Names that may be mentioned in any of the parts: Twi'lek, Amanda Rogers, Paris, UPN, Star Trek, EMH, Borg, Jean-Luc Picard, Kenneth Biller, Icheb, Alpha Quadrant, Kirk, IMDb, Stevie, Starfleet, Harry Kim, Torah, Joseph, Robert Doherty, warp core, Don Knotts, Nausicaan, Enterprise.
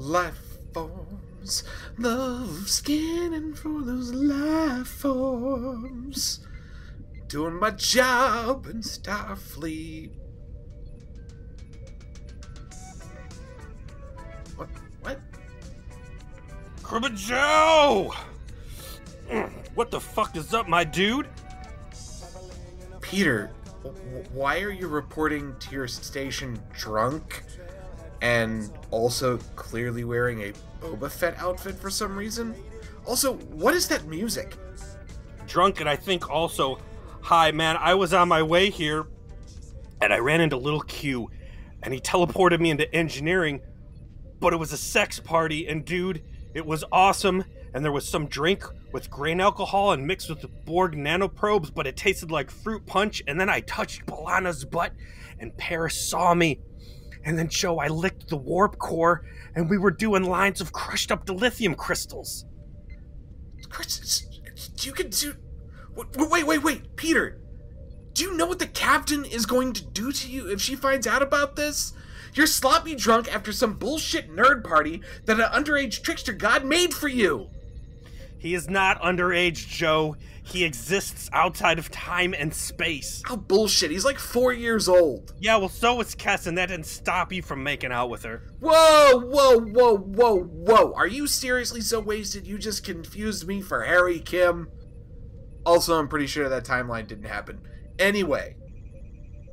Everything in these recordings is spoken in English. life forms. Love scanning for those life forms. Doing my job in Starfleet. What? What? Grubba Joe! What the fuck is up, my dude? Peter, why are you reporting to your station drunk and also clearly wearing a Boba Fett outfit for some reason? Also, what is that music? Drunk and I think also high, man. I was on my way here and I ran into Little Q and he teleported me into engineering, but it was a sex party and dude, it was awesome and there was some drink with grain alcohol and mixed with the Borg nanoprobes, but it tasted like fruit punch, and then I touched Balana's butt, and Paris saw me. And then, Joe, I licked the warp core, and we were doing lines of crushed-up dilithium crystals. You can do... Wait, Peter! Do you know what the captain is going to do to you if she finds out about this? You're sloppy drunk after some bullshit nerd party that an underage trickster god made for you! He is not underage, Joe. He exists outside of time and space. Oh, bullshit. He's like 4 years old. Yeah, well, so was Kess, and that didn't stop you from making out with her. Whoa. Are you seriously so wasted you just confused me for Harry Kim? Also, I'm pretty sure that timeline didn't happen. Anyway,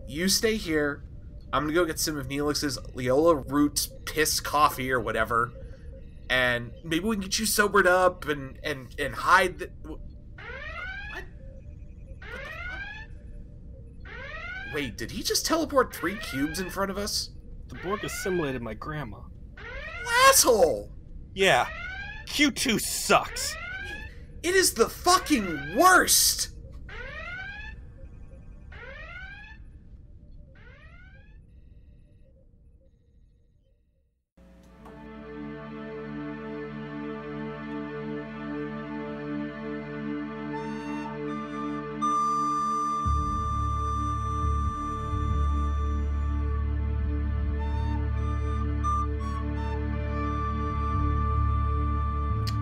you stay here. I'm gonna go get some of Neelix's Leola Root piss coffee or whatever. And maybe we can get you sobered up and hide the... What? What the fuck? Wait, did he just teleport 3 cubes in front of us? The Borg assimilated my grandma. Asshole! Yeah, Q2 sucks. It is the fucking worst!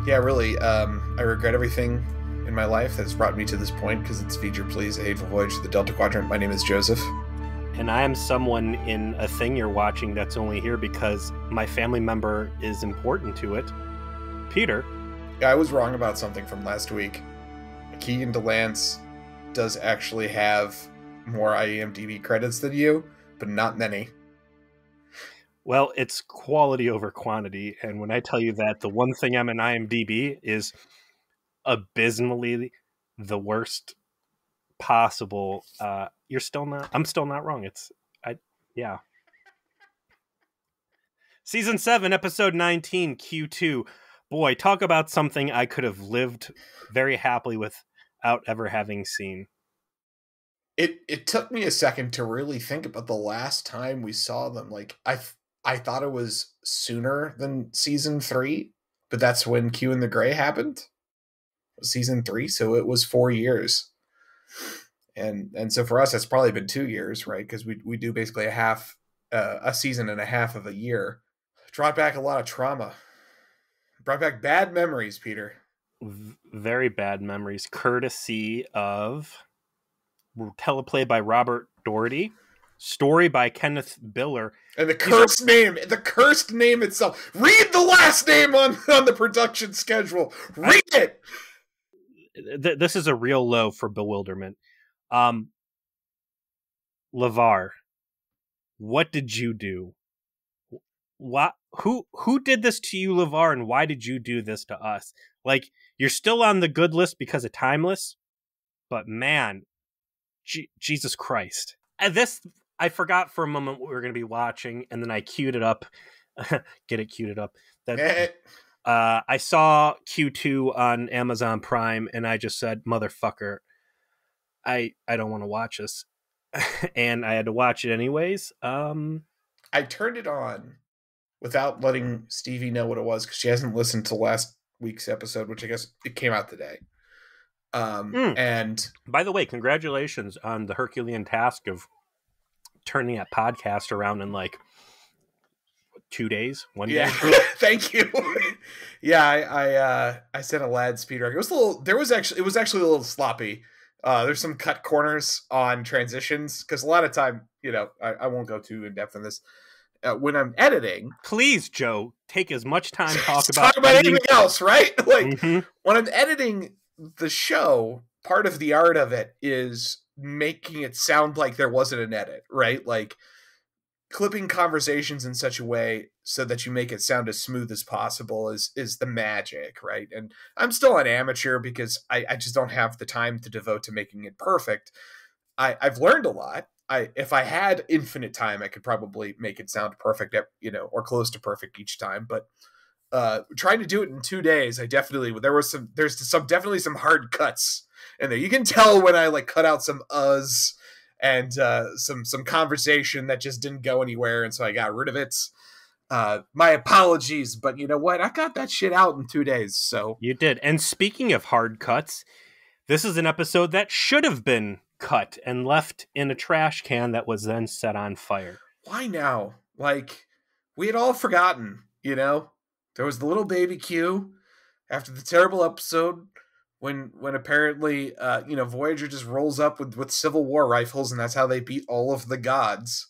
Yeah, really, I regret everything in my life that's brought me to this point, because it's Feature Please, a hateful voyage to the Delta Quadrant. My name is Joseph. And I am someone in a thing you're watching that's only here because my family member is important to it. Peter. Yeah, I was wrong about something from last week. John de Lancie does actually have more IMDb credits than you, but not many. Well, it's quality over quantity, and when I tell you that, the one thing I'm in IMDb is abysmally the worst possible. You're still not. I'm still not wrong. Yeah. Season 7, episode 19, Q2. Boy, talk about something I could have lived very happily without ever having seen. It took me a second to really think about the last time we saw them. Like I thought it was sooner than season 3, but that's when Q and the Gray happened. Season 3, so it was 4 years. And so for us, it's probably been 2 years, right? Because we do basically a season and a half of a year. Brought back a lot of trauma. Brought back bad memories, Peter. Very bad memories, courtesy of teleplay by Robert Doherty. Story by Kenneth Biller. And the cursed name itself. Read the last name on the production schedule. Read it. This is a real low for bewilderment. LeVar, what did you do? Who did this to you, LeVar, and why did you do this to us? Like, you're still on the good list because of Timeless, but man, Jesus Christ. I forgot for a moment what we were going to be watching, and then I queued it up. Get it queued up. I saw Q2 on Amazon Prime, and I just said, motherfucker, I don't want to watch this. And I had to watch it anyways. I turned it on without letting Stevie know what it was, because she hasn't listened to last week's episode, which I guess it came out today. And by the way, congratulations on the Herculean task of turning that podcast around in like one day. Thank you. Yeah, I sent a lad speed record. It was a little, it was actually a little sloppy. There's some cut corners on transitions because a lot of time, you know, I won't go too in depth on this. When I'm editing, please, Joe, take as much time talk about anything else, right? Like when I'm editing the show, part of the art of it is making it sound like there wasn't an edit, right? Like clipping conversations in such a way so that you make it sound as smooth as possible is the magic, right? And I'm still an amateur because I just don't have the time to devote to making it perfect. I've learned a lot. If I had infinite time, I could probably make it sound perfect, you know, or close to perfect each time. But trying to do it in 2 days, I definitely, there's definitely some hard cuts in there. You can tell when I like cut out some uhs and some conversation that just didn't go anywhere. And so I got rid of it. My apologies, but you know what? I got that shit out in 2 days. So you did. And speaking of hard cuts, this is an episode that should have been cut and left in a trash can that was then set on fire. Why now? Like, we had all forgotten, you know? There was the little baby Q after the terrible episode when apparently, you know, Voyager just rolls up with Civil War rifles, and that's how they beat all of the gods.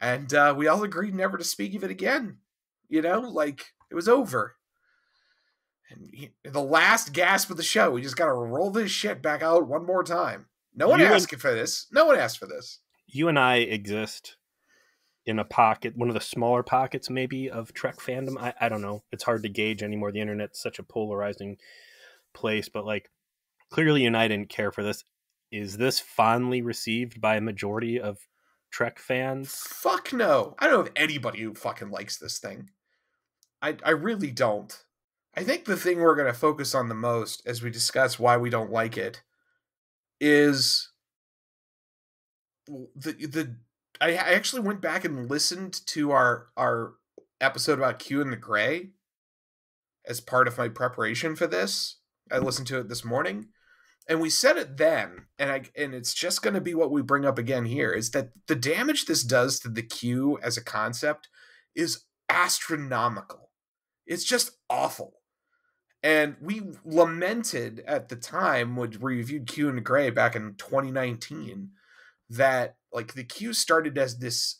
And we all agreed never to speak of it again. You know? Like, it was over. And the last gasp of the show, we just gotta roll this shit back out one more time. No one asked for this. No one asked for this. You and I exist in a pocket, one of the smaller pockets maybe of Trek fandom. I don't know. It's hard to gauge anymore. The internet's such a polarizing place, but like clearly you and I didn't care for this. Is this fondly received by a majority of Trek fans? Fuck no. I don't have anybody who fucking likes this thing. I really don't. I think the thing we're going to focus on the most as we discuss why we don't like it is I actually went back and listened to our episode about Q and the Gray as part of my preparation for this. I listened to it this morning, and we said it then, and it's just going to be what we bring up again here, is that the damage this does to the Q as a concept is astronomical. It's just awful. And we lamented at the time when we reviewed Q and the Gray back in 2019 that like the Q started as this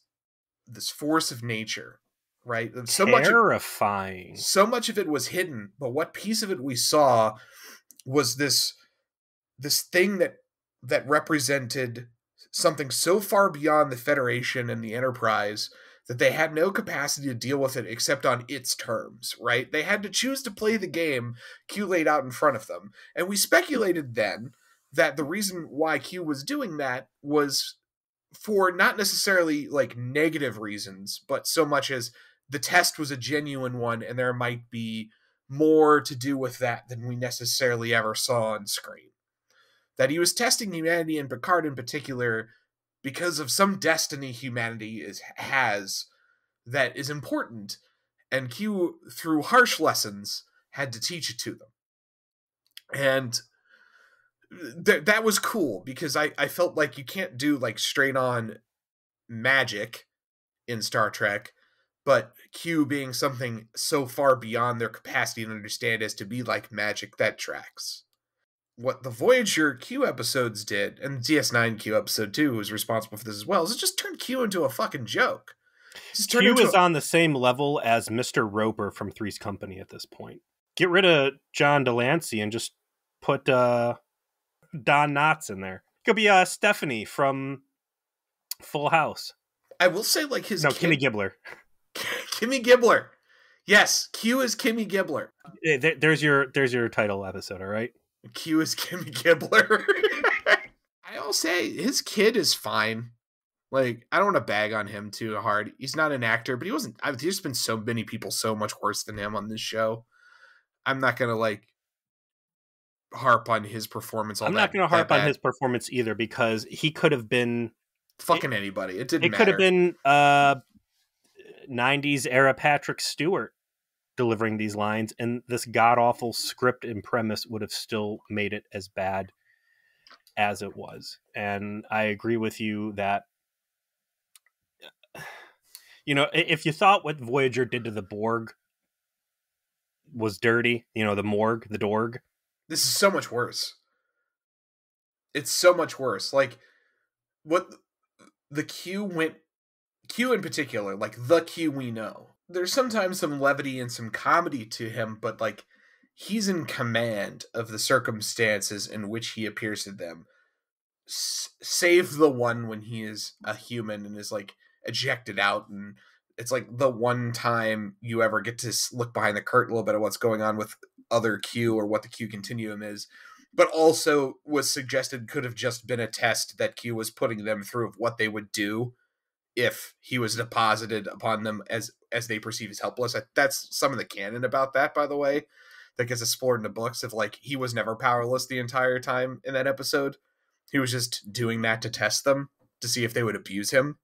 force of nature, right? Terrifying. So much of it was hidden, but what piece of it we saw was this thing that represented something so far beyond the Federation and the Enterprise that they had no capacity to deal with it except on its terms, right? They had to choose to play the game Q laid out in front of them. And we speculated then that the reason why Q was doing that was for not necessarily like negative reasons, but so much as the test was a genuine one and there might be more to do with that than we necessarily ever saw on screen. That he was testing humanity, and Picard in particular, because of some destiny humanity has that is important, and Q, through harsh lessons, had to teach it to them. And that was cool, because I felt like you can't do like straight-on magic in Star Trek, but Q being something so far beyond their capacity to understand as to be like magic, that tracks. What the Voyager Q episodes did, and DS9 Q episode 2 was responsible for this as well, is it just turned Q into a fucking joke. Q is on the same level as Mr. Roper from Three's Company at this point. Get rid of John de Lancie and just put Don Knotts in there. It could be Stephanie from Full House. I will say, like, his... No, Kimmy Gibbler. Kimmy Gibbler. Yes, Q is Kimmy Gibbler. There's your title episode, all right? Q is Kimmy Gibbler. I'll say his kid is fine. Like, I don't want to bag on him too hard. He's not an actor, but he wasn't. There's been so many people so much worse than him on this show. I'm not going to like harp on his performance. I'm not going to harp on his performance either, because he could have been fucking anybody. It didn't matter. It could have been 90s era Patrick Stewart delivering these lines, and this god-awful script and premise would have still made it as bad as it was. And I agree with you that You know, if you thought what Voyager did to the Borg was dirty, you know, the morgue, the dorg. This is so much worse. It's so much worse. Like, what the Q in particular, like the Q we know. There's sometimes some levity and some comedy to him, but like he's in command of the circumstances in which he appears to them. Save the one when he is a human and is like ejected out, and it's like the one time you ever get to look behind the curtain a little bit of what's going on with other Q or what the Q continuum is. But also was suggested could have just been a test that Q was putting them through of what they would do if he was deposited upon them as they perceive as helpless. That's some of the canon about that, by the way, that gets explored in the books of like, he was never powerless the entire time in that episode. He was just doing that to test them to see if they would abuse him.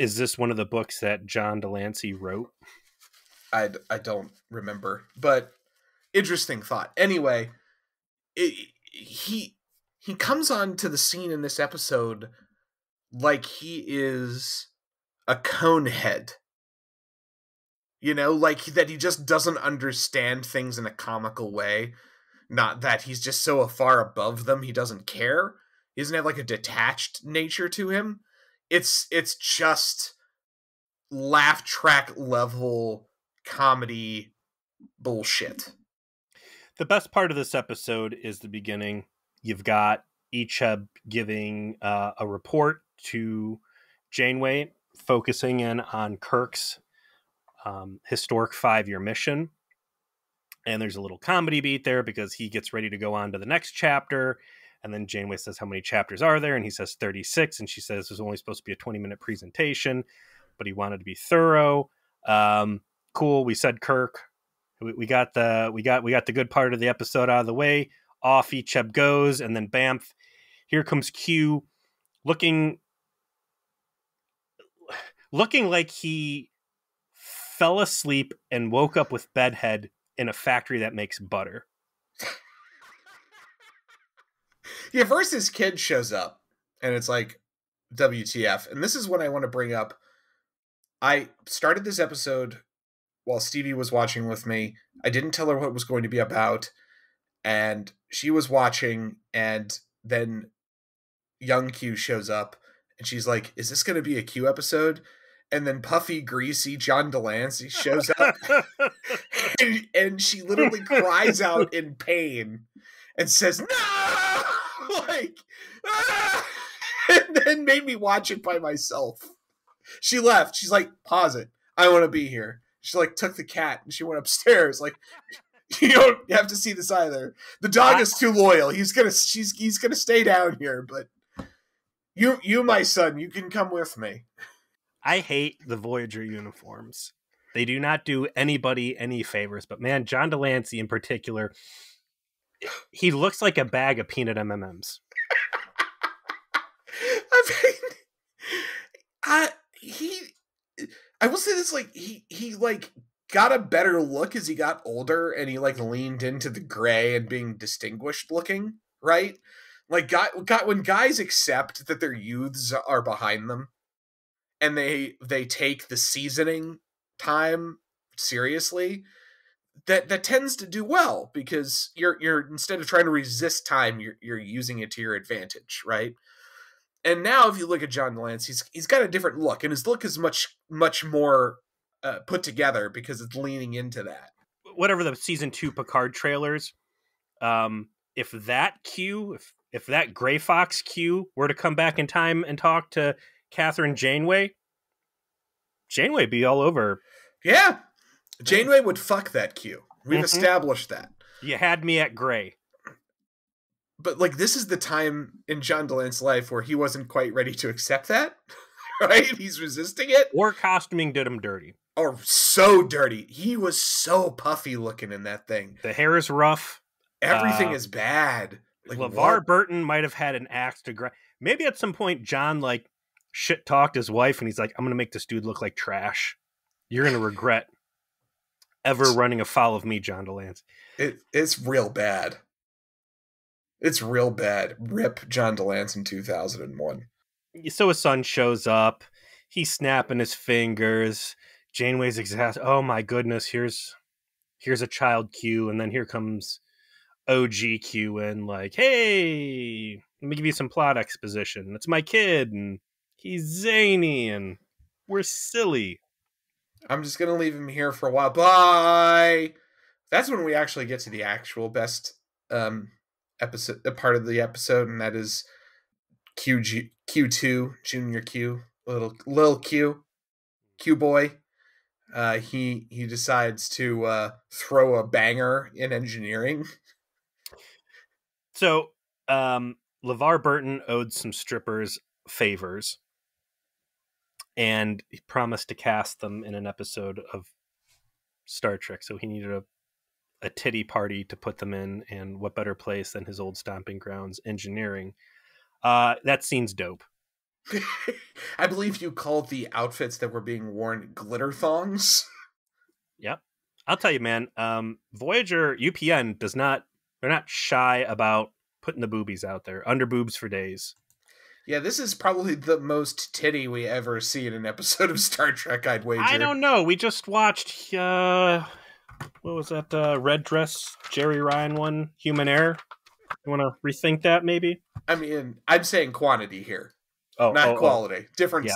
Is this one of the books that John de Lancie wrote? I don't remember, but interesting thought. Anyway, he comes onto the scene in this episode like he is a conehead, you know, like that he just doesn't understand things in a comical way. Not that he's just so far above them, he doesn't care. He doesn't have like a detached nature to him. It's just laugh track level comedy bullshit. The best part of this episode is the beginning. You've got Icheb giving a report to Janeway, focusing in on Kirk's historic 5-year mission. And there's a little comedy beat there because he gets ready to go on to the next chapter. And then Janeway says, how many chapters are there? And he says 36. And she says, there's only supposed to be a 20-minute presentation, but he wanted to be thorough. Cool. We said Kirk. We got the good part of the episode out of the way. Off Icheb goes, and then bamf, here comes Q, looking like he fell asleep and woke up with bedhead in a factory that makes butter. Yeah, first his kid shows up, and it's like, WTF. And this is what I want to bring up. I started this episode while Stevie was watching with me. I didn't tell her what it was going to be about, and she was watching, and then young Q shows up, and she's like, is this going to be a Q episode? And then puffy, greasy John de Lancie shows up, and she literally cries out in pain and says, no! Like, ah! And then made me watch it by myself. She left. She's like, pause it. I want to be here. She, like, took the cat, and she went upstairs, like... You don't have to see this either. The dog is too loyal. He's gonna stay down here. But you, my son, you can come with me. I hate the Voyager uniforms. They do not do anybody any favors. But man, John de Lancie in particular, he looks like a bag of peanut M&Ms. I mean, I will say this: like he like. Got a better look as he got older, and he like leaned into the gray and being distinguished looking, right? Like got when guys accept that their youths are behind them, and they take the seasoning time seriously, that tends to do well, because you're instead of trying to resist time, you're using it to your advantage, right? And now if you look at John de Lancie, he's got a different look, and his look is much more put together because it's leaning into that. Whatever the season 2 Picard trailers, if that Q, if that Gray Fox Q were to come back in time and talk to Catherine Janeway, Janeway'd be all over. Yeah, Janeway would fuck that Q. We've established that. You had me at Gray. But like, this is the time in John de Lancie's life where he wasn't quite ready to accept that. Right? He's resisting it. Or costuming did him dirty. Oh, so dirty. He was so puffy looking in that thing. The hair is rough. Everything is bad. Like, LeVar Burton might have had an axe to grind. Maybe at some point John like shit talked his wife, and he's like, I'm going to make this dude look like trash. You're going to regret ever running afoul of me, John de Lancie. It's real bad. It's real bad. Rip John de Lancie in 2001. So his son shows up. He's snapping his fingers. Janeway's exhausted. Oh my goodness, here's a child Q, and then here comes OG Q in, like, hey, let me give you some plot exposition. It's my kid, and he's zany, and we're silly. I'm just going to leave him here for a while. Bye! That's when we actually get to the actual best episode, part of the episode, and that is Q2, Junior Q, little Q, Q-boy. He decides to throw a banger in engineering. So LeVar Burton owed some strippers favors, and he promised to cast them in an episode of Star Trek. So he needed a titty party to put them in, and what better place than his old stomping grounds, engineering. That scene's dope. I believe you called the outfits that were being worn glitter thongs. Yep. I'll tell you, man, Voyager UPN does not, they're not shy about putting the boobies out there. Under boobs for days. Yeah, this is probably the most titty we ever see in an episode of Star Trek, I'd wager. I don't know. We just watched, what was that, Red Dress, Jerry Ryan one, Human Error? You want to rethink that, maybe? I mean, I'm saying quantity here. Oh, not quality. Oh.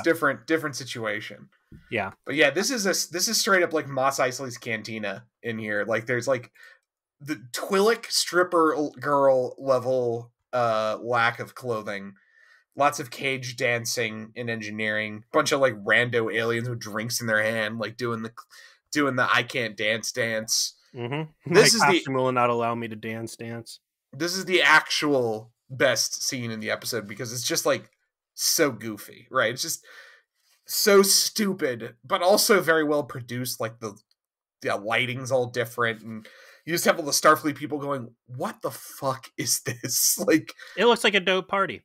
Different situation. Yeah. But yeah, this is straight up like Mos Eisley's Cantina in here. Like there's like the Twi'lek stripper girl level lack of clothing. Lots of cage dancing in engineering. Bunch of like rando aliens with drinks in their hand, like doing the I can't dance. Mm-hmm. This My costume will not allow me to dance. This is the actual best scene in the episode because it's just like so goofy, right? It's just so stupid, but also very well produced. Like the lighting's all different, and you just have all the Starfleet people going, what the fuck is this? Like, it looks like a dope party.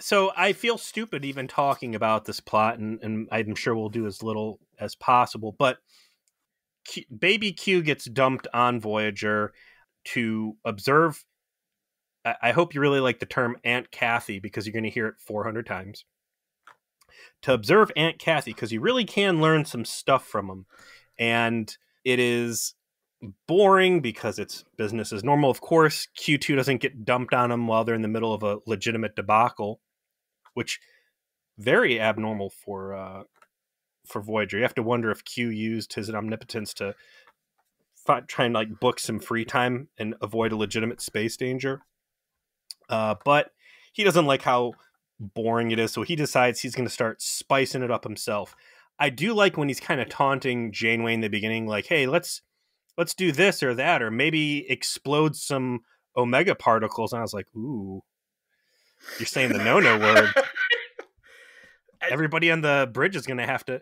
So I feel stupid even talking about this plot, and I'm sure we'll do as little as possible, but baby Q gets dumped on Voyager to observe. I hope you really like the term Aunt Kathy, because you're going to hear it 400 times. To observe Aunt Kathy, because you really can learn some stuff from them. And it is boring because it's business as normal. Of course, Q2 doesn't get dumped on them while they're in the middle of a legitimate debacle, which very abnormal for Voyager. You have to wonder if Q used his omnipotence to try and like book some free time and avoid a legitimate space danger. But he doesn't like how boring it is, so he decides he's going to start spicing it up himself. I do like when he's kind of taunting Janeway in the beginning, like, hey, let's do this or that, or maybe explode some omega particles. And I was like, ooh, you're saying the no-no word. Everybody on the bridge is going to have to...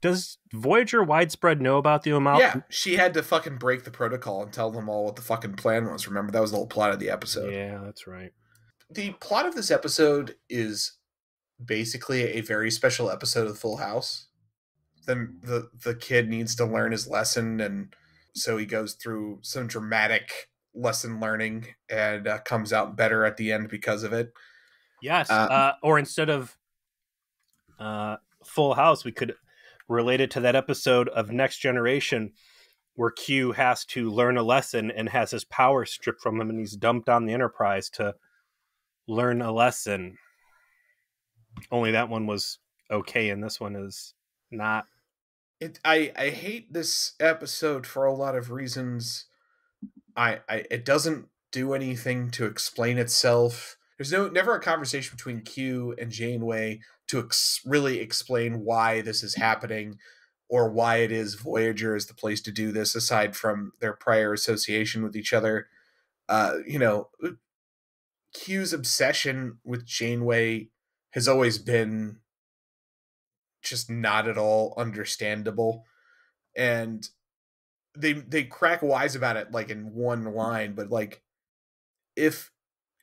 Does Voyager widespread know about the O'Malley? Yeah, she had to fucking break the protocol and tell them all what the fucking plan was. Remember, that was the whole plot of the episode. Yeah, that's right. The plot of this episode is basically a very special episode of Full House. Then the kid needs to learn his lesson, and so he goes through some dramatic lesson learning and comes out better at the end because of it. Yes, or instead of Full House, we could... related to that episode of Next Generation where Q has to learn a lesson and has his power stripped from him, and he's dumped on the Enterprise to learn a lesson. Only that one was okay, and this one is not. I hate this episode for a lot of reasons. It doesn't do anything to explain itself. There's never a conversation between Q and Janeway to really explain why this is happening or why it is Voyager is the place to do this, aside from their prior association with each other. You know, Q's obsession with Janeway has always been just not at all understandable. And they crack wise about it like in one line, but like if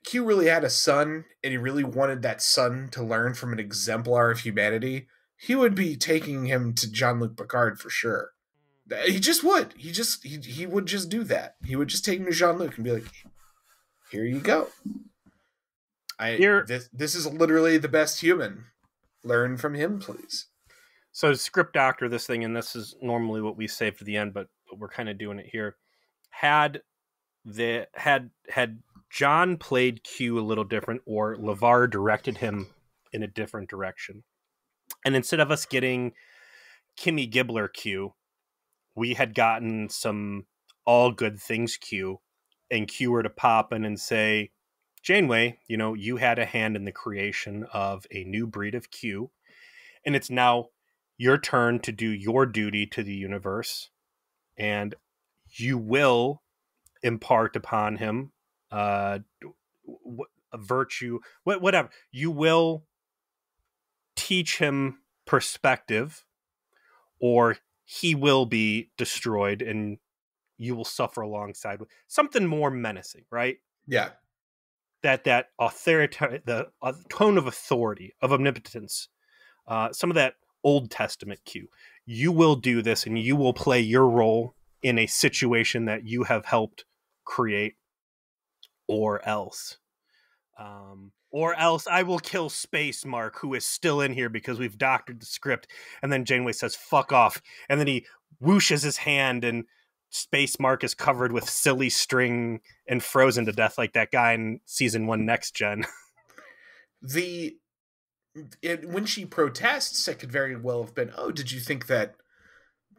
Q really had a son and he really wanted that son to learn from an exemplar of humanity, he would be taking him to Jean-Luc Picard for sure. He just would. He would just do that. He would just take him to Jean-Luc and be like, here you go. This is literally the best human. Learn from him, please. So script doctor this thing, and this is normally what we save to the end, but we're kind of doing it here. Had John played Q a little different, or LeVar directed him in a different direction, and instead of us getting Kimmy Gibbler Q, we had gotten some all good things Q, and Q were to pop in and say, Janeway, you know, you had a hand in the creation of a new breed of Q, and it's now your turn to do your duty to the universe, and you will impart upon him a virtue, whatever. You will teach him perspective, or he will be destroyed and you will suffer alongside with something more menacing, right? Yeah. That authoritarian, the tone of authority, of omnipotence, some of that Old Testament Q. You will do this, and you will play your role in a situation that you have helped create, or else. Or else I will kill Space Mark, who is still in here because we've doctored the script. And then Janeway says, fuck off. And then he whooshes his hand, and Space Mark is covered with silly string and frozen to death like that guy in season 1 Next Gen. When she protests, it could very well have been, oh, did you think that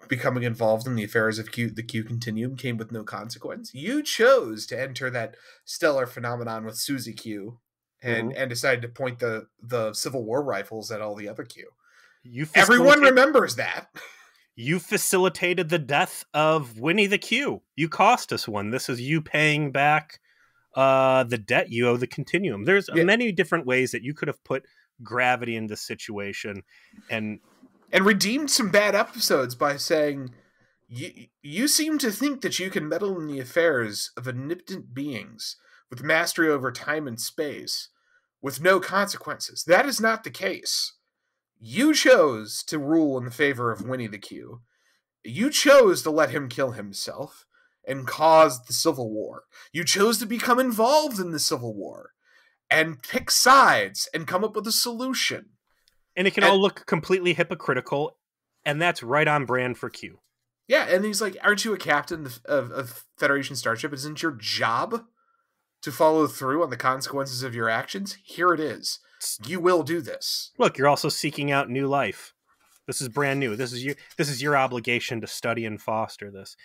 becoming involved in the affairs of the Q Continuum came with no consequence? You chose to enter that stellar phenomenon with Susie Q and decided to point the Civil War rifles at all the other Q. Everyone remembers that. You facilitated the death of Winnie the Q. You cost us one. This is you paying back the debt you owe the Continuum. There's many different ways that you could have put gravity in this situation and redeemed some bad episodes by saying, you seem to think that you can meddle in the affairs of omnipotent beings with mastery over time and space with no consequences. That is not the case. You chose to rule in favor of Winnie the Q. You chose to let him kill himself and cause the Civil War. You chose to become involved in the Civil War and pick sides and come up with a solution. And it can all look completely hypocritical, and that's right on brand for Q. Yeah, and he's like, aren't you a captain of Federation Starship? Isn't your job to follow through on the consequences of your actions? Here it is. You will do this. Look, you're also seeking out new life. This is brand new. This is your obligation to study and foster this.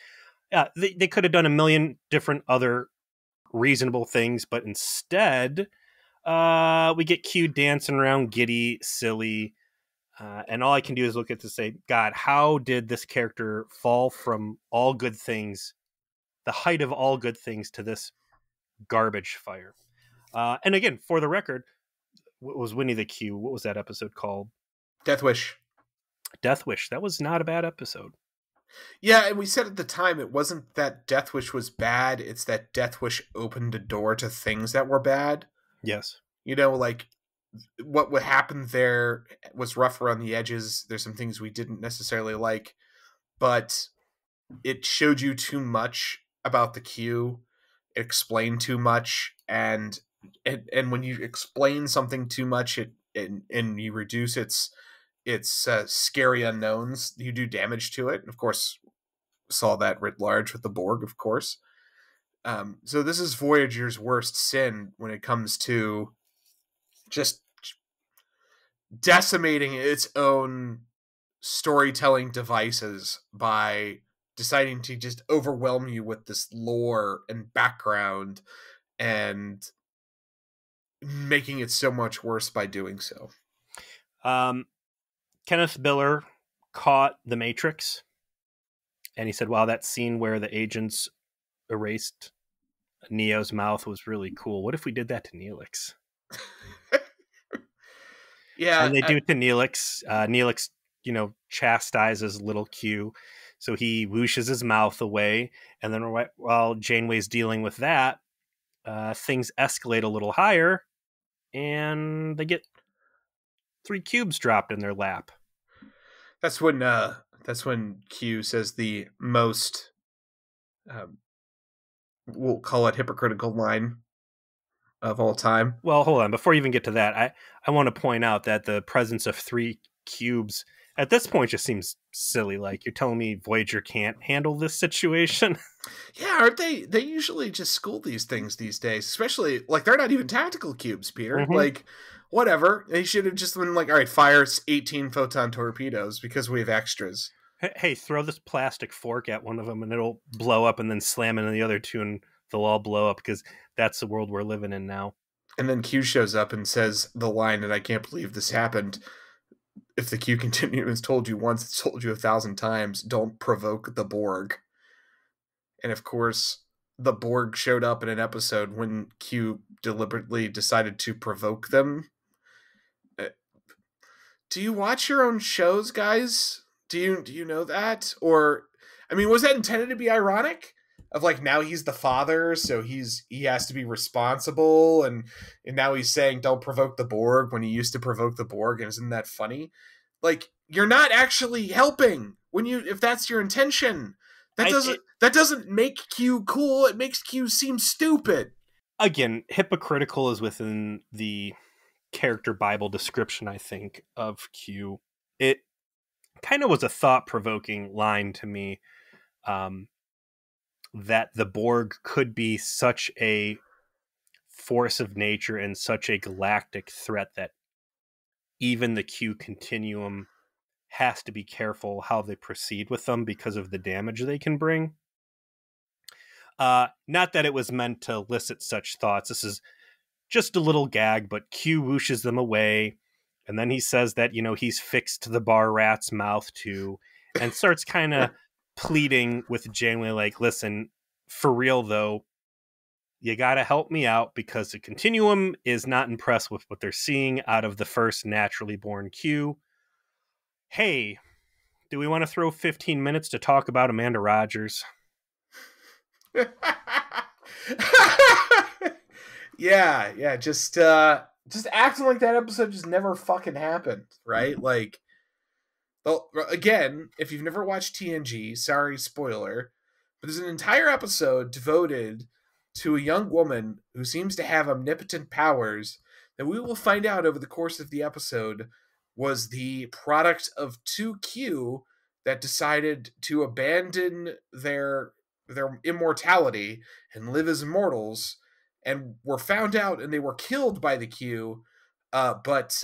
They could have done a million different other reasonable things, but instead... we get Q dancing around, giddy, silly, and all I can do is look at this and say, God, how did this character fall from all good things, the height of all good things, to this garbage fire? And again, for the record, what was Winnie the Q? What was that episode called? Death Wish. Death Wish. That was not a bad episode. Yeah, and we said at the time, it wasn't that Death Wish was bad, it's that Death Wish opened a door to things that were bad. Yes. You know, like what happened there was rough around the edges. There's some things we didn't necessarily like, but it showed you too much about the Q, explained too much. And when you explain something too much, and you reduce its scary unknowns, you do damage to it. And of course, saw that writ large with the Borg, of course. So this is Voyager's worst sin when it comes to just decimating its own storytelling devices by deciding to just overwhelm you with this lore and background and making it so much worse by doing so. Kenneth Biller caught the Matrix, and he said, wow, that scene where the agents erased Neo's mouth was really cool. What if we did that to Neelix? Yeah, and they do it to Neelix. Neelix, you know, chastises little Q, so he whooshes his mouth away, and then while Janeway's dealing with that, things escalate a little higher, and they get 3 cubes dropped in their lap. That's when Q says the most we'll call it hypocritical line of all time. Well, hold on. Before you even get to that, I want to point out that the presence of three cubes at this point just seems silly. Like, you're telling me Voyager can't handle this situation? Yeah, aren't they usually just school these things these days, especially, like, they're not even tactical cubes, Peter. Mm-hmm. Like, whatever. They should have just been like, all right, fire 18 photon torpedoes because we have extras. Hey, throw this plastic fork at one of them and it'll blow up, and then slam into the other two and they'll all blow up, because that's the world we're living in now. And then Q shows up and says the line, and I can't believe this happened. If the Q continues told you once, it's told you 1,000 times, don't provoke the Borg. And of course, the Borg showed up in an episode when Q deliberately decided to provoke them. Do you watch your own shows, guys? Do you know that? Or, I mean, was that intended to be ironic? Of like, now he's the father, so he has to be responsible, and now he's saying don't provoke the Borg when he used to provoke the Borg, and isn't that funny? Like, you're not actually helping when if that's your intention. That doesn't make Q cool. It makes Q seem stupid. Again, hypocritical is within the character Bible description, I think, of Q. It kind of was a thought-provoking line to me. That the Borg could be such a force of nature and such a galactic threat that even the Q continuum has to be careful how they proceed with them because of the damage they can bring. Not that it was meant to elicit such thoughts. This is just a little gag, but Q whooshes them away. And then he says that, you know, he's fixed the bar rat's mouth too, and starts kind of pleading with Janeway, like, listen, for real though, you gotta help me out, because the continuum is not impressed with what they're seeing out of the first naturally born Q. Hey, do we want to throw 15 minutes to talk about Amanda Rogers? yeah, just acting like that episode just never fucking happened, right? Like, well, again, if you've never watched TNG, sorry, spoiler, but there's an entire episode devoted to a young woman who seems to have omnipotent powers that we will find out over the course of the episode was the product of 2Q that decided to abandon their immortality and live as immortals, and were found out and they were killed by the Q, but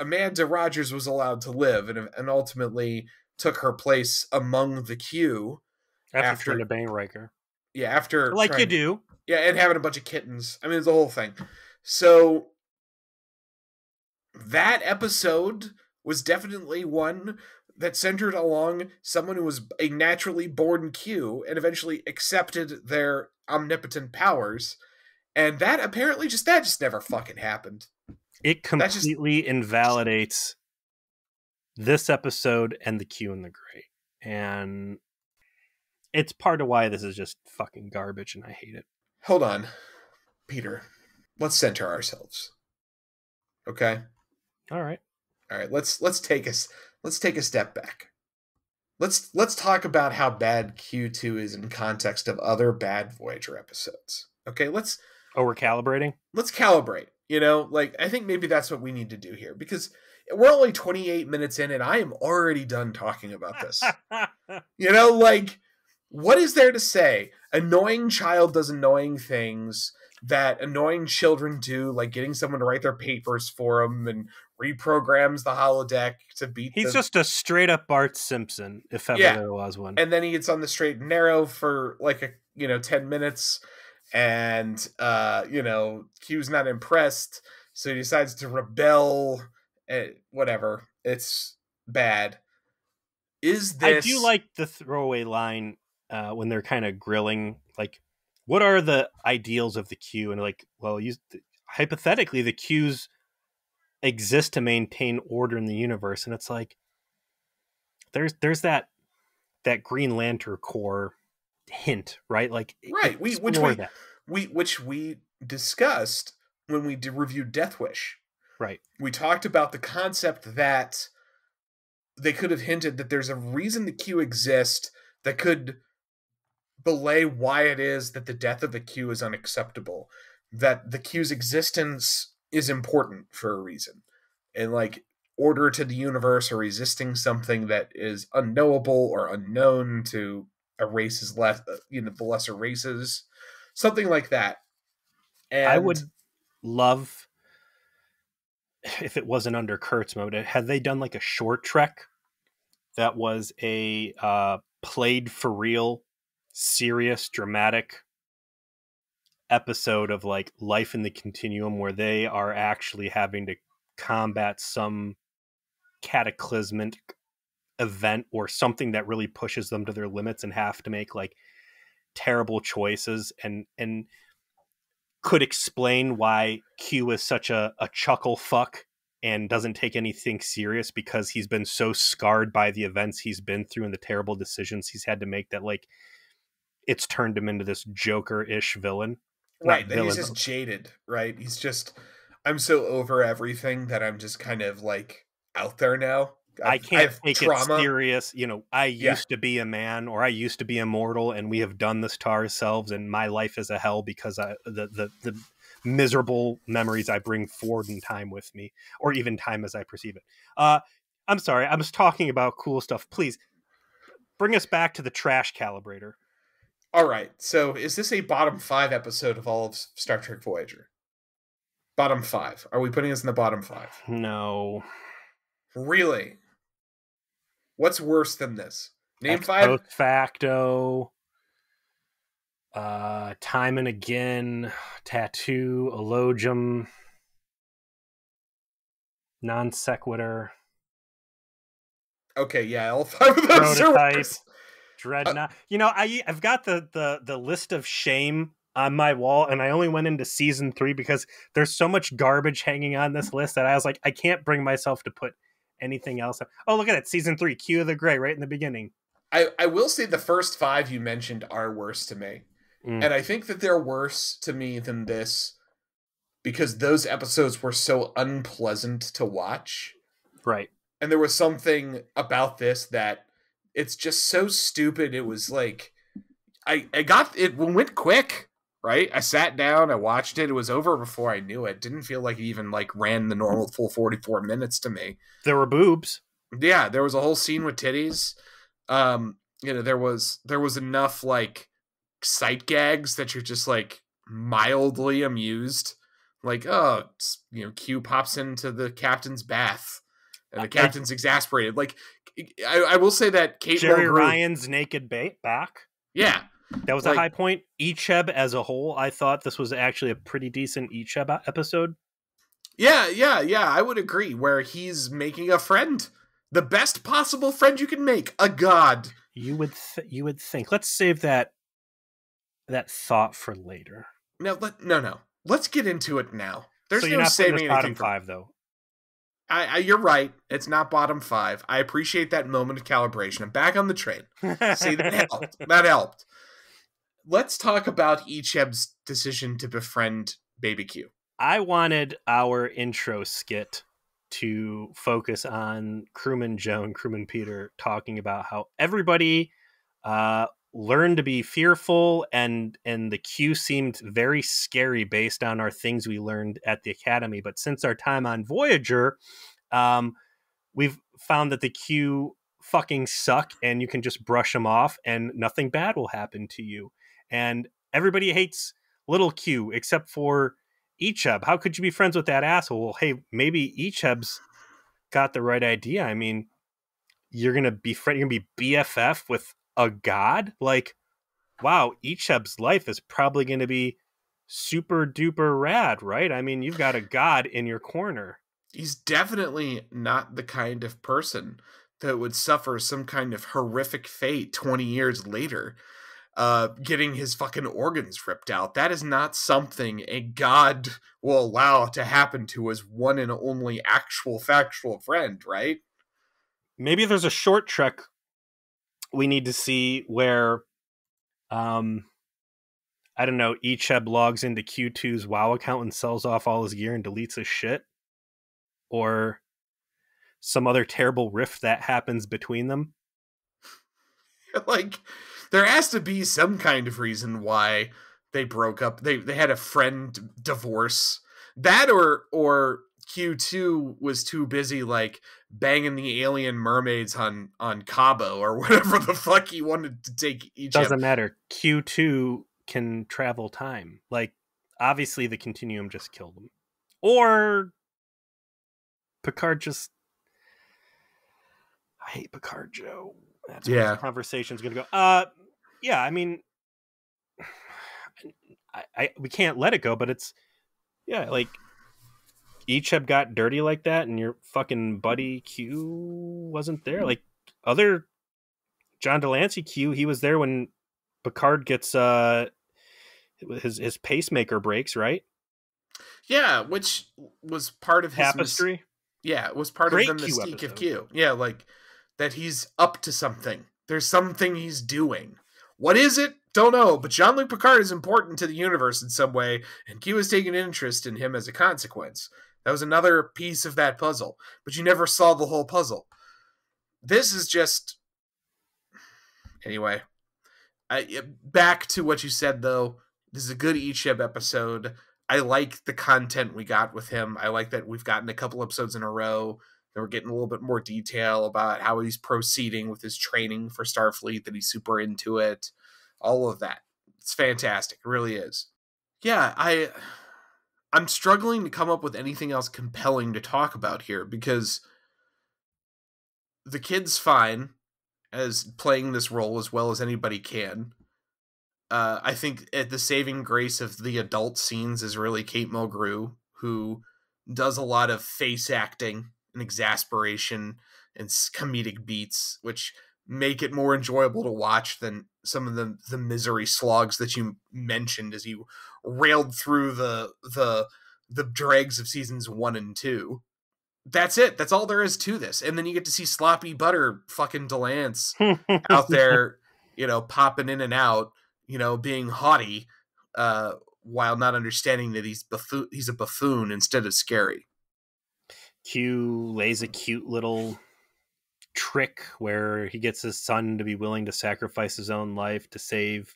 Amanda Rogers was allowed to live and ultimately took her place among the Q after trying to bang Riker. Yeah, after like trying, you do. Yeah, and having a bunch of kittens. I mean, it's the whole thing. So that episode was definitely one that centered along someone who was a naturally born Q and eventually accepted their omnipotent powers. And that apparently just never fucking happened. It completely invalidates this episode and the Q and the Gray. And it's part of why this is just fucking garbage and I hate it. Hold on, Peter. Let's center ourselves. Okay? All right, let's take a step back. Let's talk about how bad Q2 is in context of other bad Voyager episodes. Okay, we're calibrating? Let's calibrate. You know, like, I think maybe that's what we need to do here, because we're only 28 minutes in and I am already done talking about this. You know, like, what is there to say? Annoying child does annoying things that annoying children do, like getting someone to write their papers for them and reprograms the holodeck to beat them. He's just a straight up Bart Simpson, if ever there was one. And then he gets on the straight and narrow for like, 10 minutes. And, Q's not impressed, so he decides to rebel. Whatever. It's bad. I do like the throwaway line when they're kind of grilling, like, what are the ideals of the Q? And like, well, hypothetically, the Q's exist to maintain order in the universe. And it's like, there's that Green Lantern core hint, right? Like, right, which we discussed when we reviewed Death Wish. Right, we talked about the concept that they could have hinted that there's a reason the Q exists that could belay why it is that the death of the Q is unacceptable. that the Q's existence is important for a reason. And, like, order to the universe or resisting something that is unknowable or unknown to a race's the lesser races, something like that. And I would love, if it wasn't under Kurtzman, had they done like a short trek that was a played for real, serious, dramatic episode of like life in the continuum where they are actually having to combat some cataclysmic event or something that really pushes them to their limits and have to make like terrible choices, and could explain why Q is such a chuckle fuck and doesn't take anything serious because he's been so scarred by the events he's been through and the terrible decisions he's had to make that like it's turned him into this Joker-ish villain. Right, that he's just jaded, right? He's just, I'm so over everything that I'm just kind of like out there now. I can't take it serious. You know, I used to be a man, or I used to be immortal, and we have done this to ourselves, and my life is a hell because the miserable memories I bring forward in time with me, or even time as I perceive it. I'm sorry, I was talking about cool stuff. Please bring us back to the trash calibrator. All right, so is this a bottom 5 episode of all of Star Trek Voyager? Bottom 5. Are we putting us in the bottom 5? No. Really? What's worse than this? Name 5? Ex facto. Time and Again. Tattoo. Elogium. Non sequitur. Okay, yeah. All 5 of those are worse. Dreadnought. You know, I've got the list of shame on my wall, and I only went into season 3 because there's so much garbage hanging on this list that I was like, I can't bring myself to put anything else up. Oh, look at it. Season 3, Q of the Gray, right in the beginning. I will say the first 5 you mentioned are worse to me. Mm. And I think that they're worse to me than this because those episodes were so unpleasant to watch. Right. And there was something about this that it's just so stupid. It was like, I got, it went quick, right? I sat down, I watched it. It was over before I knew it. Didn't feel like it even like ran the normal full 44 minutes to me. There were boobs. Yeah, there was a whole scene with titties. You know, there was enough like sight gags that you're just like mildly amused. Like, oh, you know, Q pops into the captain's bath and the captain's exasperated. Like, I will say that Kate Jerry Mulgrew, Ryan's naked back. Yeah. That was like a high point. Icheb as a whole, I thought this was actually a pretty decent Icheb episode. Yeah. I would agree, where he's making a friend. The best possible friend you can make. A god. You would think. Let's save that thought for later. No. Let's get into it now. There's so no saving anything. Bottom 5, though. You're right. It's not bottom 5. I appreciate that moment of calibration. I'm back on the train. See, that helped. That helped. Let's talk about Icheb's decision to befriend Baby Q. I wanted our intro skit to focus on Crewman Peter talking about how everybody learned to be fearful, and the Q seemed very scary based on our things we learned at the academy. But since our time on Voyager, we've found that the Q fucking suck, and you can just brush them off, and nothing bad will happen to you. And everybody hates little Q except for Icheb. How could you be friends with that asshole? Well, hey, maybe Icheb's got the right idea. I mean, you're gonna be BFF with a god? Like, wow, Icheb's life is probably gonna be super duper rad, right? I mean, you've got a god in your corner. He's definitely not the kind of person that would suffer some kind of horrific fate 20 years later. Getting his fucking organs ripped out. That is not something a god will allow to happen to his one and only actual factual friend, right? Maybe there's a short trek we need to see where, I don't know, Icheb logs into Q2's WoW account and sells off all his gear and deletes his shit. Or some other terrible rift that happens between them. Like, there has to be some kind of reason why they broke up. They had a friend divorce. That or Q2 was too busy like banging the alien mermaids on Cabo or whatever the fuck he wanted to take Icheb. Doesn't matter. Q2 can travel time. Like obviously the continuum just killed him. Or Picard just I hate Picard, Joe. That's where this conversation's gonna go. Yeah, I mean I we can't let it go, but it's yeah, like Icheb got dirty like that and your fucking buddy Q wasn't there. Like other John de Lancie Q, he was there when Picard gets his pacemaker breaks, right? Yeah, which was part of his tapestry. Yeah, it was part of the mystique of Q. Yeah, like that he's up to something. There's something he's doing. What is it? Don't know, but Jean-Luc Picard is important to the universe in some way, and Q has taken an interest in him as a consequence. That was another piece of that puzzle, but you never saw the whole puzzle. This is just... Anyway, back to what you said, though. This is a good Icheb episode. I like the content we got with him. I like that we've gotten a couple episodes in a row that we're getting a little bit more detail about how he's proceeding with his training for Starfleet, that he's super into it. All of that. It's fantastic. It really is. Yeah, I'm struggling to come up with anything else compelling to talk about here because the kid's fine as playing this role as well as anybody can. I think at the saving grace of the adult scenes is really Kate Mulgrew, who does a lot of face acting and exasperation and comedic beats, which make it more enjoyable to watch than some of the misery slogs that you mentioned as you railed through the dregs of seasons 1 and 2. That's it. That's all there is to this. And then you get to see sloppy butter fucking de Lancie out there, you know, popping in and out, you know, being haughty while not understanding that he's a buffoon instead of scary. Q lays a cute little trick where he gets his son to be willing to sacrifice his own life to save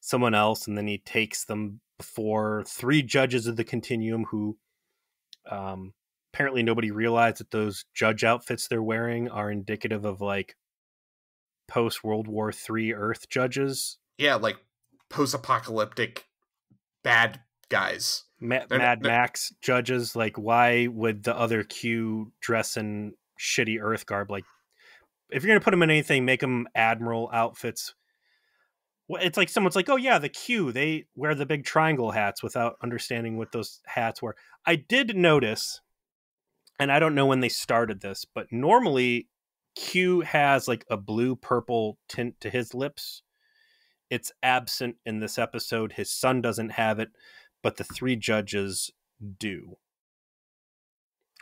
someone else, and then he takes them before 3 judges of the continuum who apparently nobody realized that those judge outfits they're wearing are indicative of like post-World War III Earth judges. Yeah, like post-apocalyptic bad guys. Mad Max judges. Like, why would the other Q dress in shitty Earth garb? Like, if you're going to put them in anything, make them admiral outfits. It's like someone's like, oh yeah, the Q, they wear the big triangle hats without understanding what those hats were. I did notice, and I don't know when they started this, but normally Q has like a blue-purple tint to his lips. It's absent in this episode. His son doesn't have it, but the 3 judges do,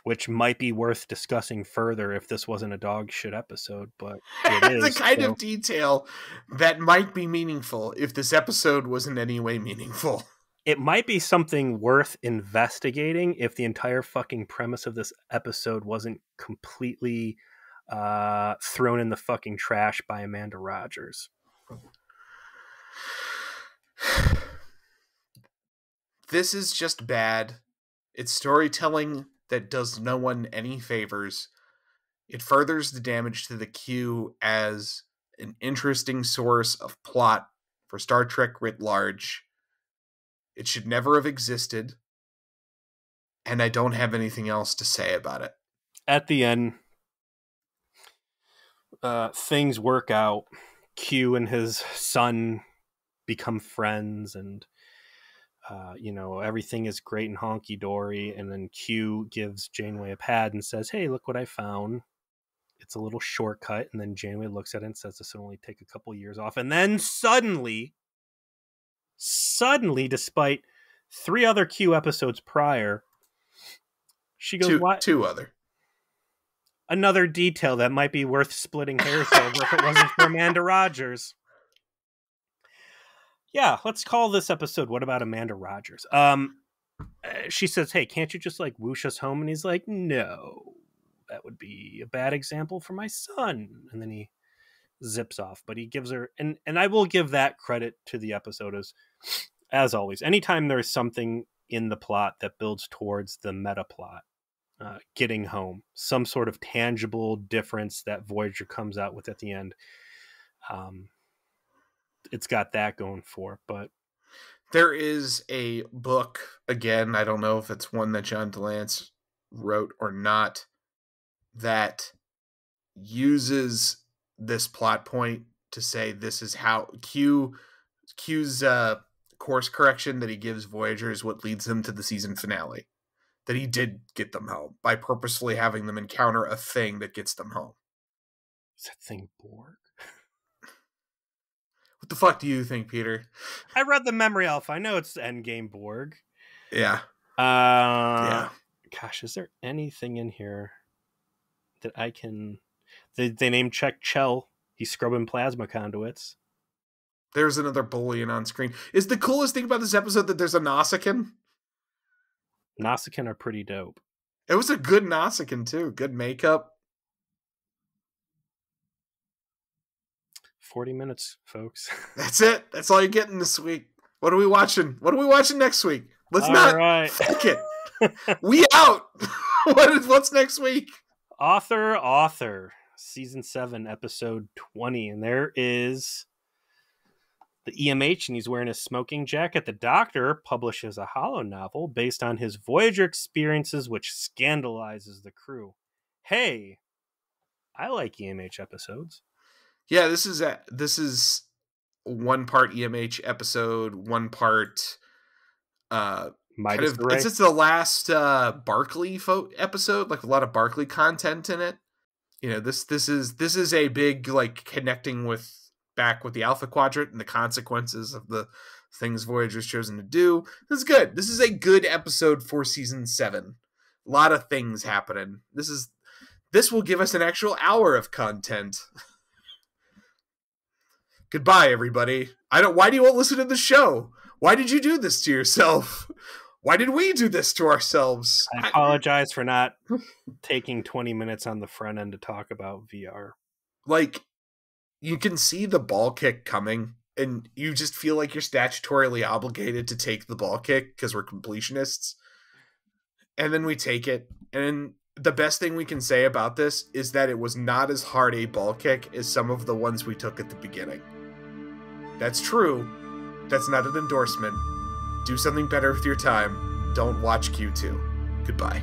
which might be worth discussing further if this wasn't a dog shit episode, but it is. It's the kind of detail that might be meaningful if this episode was in any way meaningful. It might be something worth investigating if the entire fucking premise of this episode wasn't completely thrown in the fucking trash by Amanda Rogers. This is just bad. It's storytelling that does no one any favors. It furthers the damage to the Q as an interesting source of plot for Star Trek writ large. It should never have existed. And I don't have anything else to say about it. At the end, things work out. Q and his son become friends, and you know, everything is great and honky-dory, and then Q gives Janeway a pad and says, hey, look what I found. It's a little shortcut, and then Janeway looks at it and says this will only take a couple years off, and then suddenly, despite 3 other Q episodes prior, she goes, what? 2 other. Another detail that might be worth splitting hairs over if it wasn't for Amanda Rogers. Yeah, let's call this episode What About Amanda Rogers? She says, hey, can't you just like whoosh us home? And he's like, no, that would be a bad example for my son. And then he zips off, but he gives her, and I will give that credit to the episode, as as always, anytime there is something in the plot that builds towards the meta plot, getting home, some sort of tangible difference that Voyager comes out with at the end, it's got that going for it. But there is a book, again, I don't know if it's one that John de Lancie wrote or not, that uses this plot point to say this is how Q's course correction that he gives Voyager is what leads them to the season finale, that he did get them home by purposefully having them encounter a thing that gets them home. Is that thing Borg? What the fuck do you think, Peter? I read the memory alpha. I know it's the Endgame Borg. Yeah. Yeah. Gosh, is there anything in here that I can... They name check Chell. He's scrubbing plasma conduits. There's another bullion on screen. Is the coolest thing about this episode that there's a Nausicaan? Nausicaan are pretty dope. It was a good Nausicaan, too. Good makeup. 40 minutes, folks. That's it. That's all you're getting this week. What are we watching? What are we watching next week? Let's all not right. Fuck it. We out. What's next week? Author. Season 7, episode 20. And there is the EMH, and he's wearing a smoking jacket. The Doctor publishes a hollow novel based on his Voyager experiences, which scandalizes the crew. Hey, I like EMH episodes. Yeah, this is one part EMH episode, one part kind of, it's the last Barclay episode, like a lot of Barclay content in it. You know, this is a big like connecting back with the Alpha Quadrant and the consequences of the things Voyager's chosen to do. This is good. This is a good episode for season 7. A lot of things happening. This will give us an actual hour of content. Goodbye, everybody. Why do you all listen to the show? Why did you do this to yourself? Why did we do this to ourselves? I apologize for not taking 20 minutes on the front end to talk about VR. Like, you can see the ball kick coming, and you just feel like you're statutorily obligated to take the ball kick because we're completionists. And then we take it, and the best thing we can say about this is that it was not as hard a ball kick as some of the ones we took at the beginning. That's true. That's not an endorsement. Do something better with your time. Don't watch Q2. Goodbye.